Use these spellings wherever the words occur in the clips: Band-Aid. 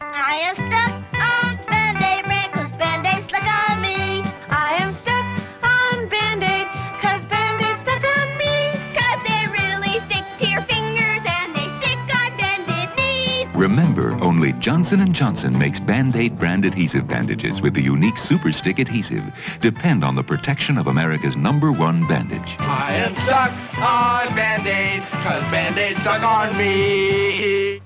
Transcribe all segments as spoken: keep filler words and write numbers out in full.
I am stuck on Band-Aid, ran 'cause Band-Aid stuck on me. I am stuck on Band-Aid 'cause Band-Aid stuck on me. 'Cause they really stick to your fingers and they stick on Band-Aid knees. Remember, only Johnson and Johnson makes Band-Aid brand adhesive bandages with the unique Super Stick adhesive. Depend on the protection of America's number one bandage. I am stuck on Band-Aid 'cause Band-Aid stuck on me.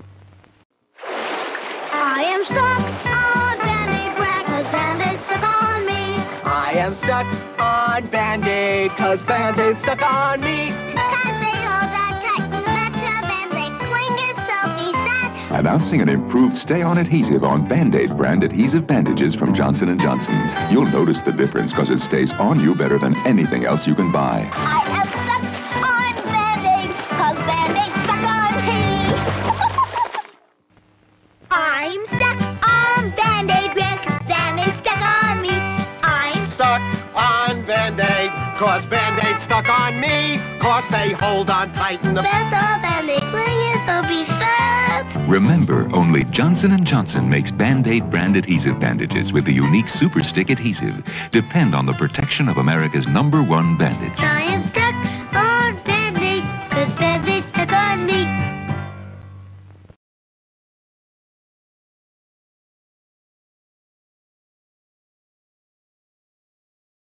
I am stuck on Band-Aid brand 'cause Band-Aid stuck on me. I am stuck on Band-Aid 'cause Band-Aid stuck on me. 'Cause they all got tight in the back of Band-Aid clingered, so be sad. Announcing an improved stay-on adhesive on Band-Aid brand adhesive bandages from Johnson and Johnson. You'll notice the difference 'cause it stays on you better than anything else you can buy. I am stuck on Band-Aid 'cause Band-Aid stuck on me. I'm stuck on Band-Aid brand 'cause Band-Aid stuck on me. I'm stuck on Band-Aid 'cause Band-Aid stuck on me. 'Cause they hold on tight in the best of Band-Aid clingered, so be sad. Remember, only Johnson and Johnson makes Band-Aid brand adhesive bandages with the unique Super Stick adhesive. Depend on the protection of America's number one bandage. I am stuck